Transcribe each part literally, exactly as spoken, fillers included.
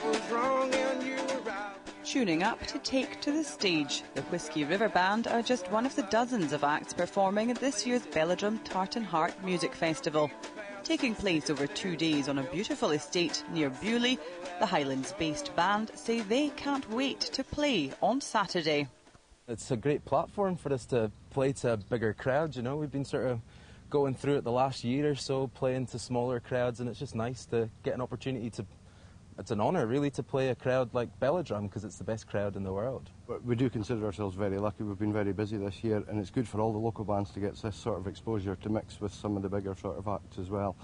I was wrong and you were right. Tuning up to take to the stage, the Whisky River Band are just one of the dozens of acts performing at this year's Belladrum Tartan Heart Music Festival. Taking place over two days on a beautiful estate near Bewley, the Highlands-based band say they can't wait to play on Saturday. It's a great platform for us to play to a bigger crowd, you know. We've been sort of going through it the last year or so, playing to smaller crowds, and it's just nice to get an opportunity to, it's an honour really to play a crowd like Belladrum, because it's the best crowd in the world. We do consider ourselves very lucky. We've been very busy this year, and it's good for all the local bands to get this sort of exposure to mix with some of the bigger sort of acts as well.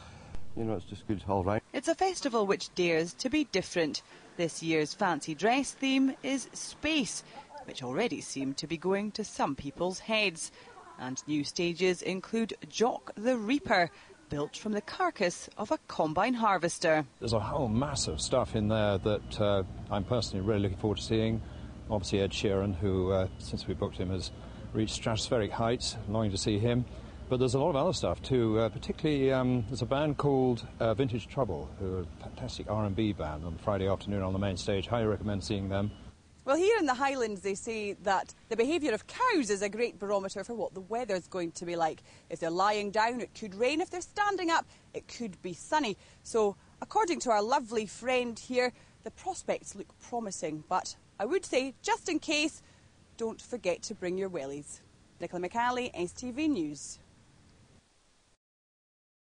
You know, it's just good all right. It's a festival which dares to be different. This year's fancy dress theme is space, which already seemed to be going to some people's heads. And new stages include Jock the Reaper, built from the carcass of a combine harvester. There's a whole mass of stuff in there that uh, I'm personally really looking forward to seeing. Obviously Ed Sheeran, who, uh, since we booked him, has reached stratospheric heights, longing to see him. But there's a lot of other stuff too, uh, particularly um, there's a band called uh, Vintage Trouble, who are a fantastic R and B band on Friday afternoon on the main stage. Highly recommend seeing them. Well, here in the Highlands, they say that the behaviour of cows is a great barometer for what the weather's going to be like. If they're lying down, it could rain. If they're standing up, it could be sunny. So, according to our lovely friend here, the prospects look promising. But I would say, just in case, don't forget to bring your wellies. Nicola McAuley, S T V News.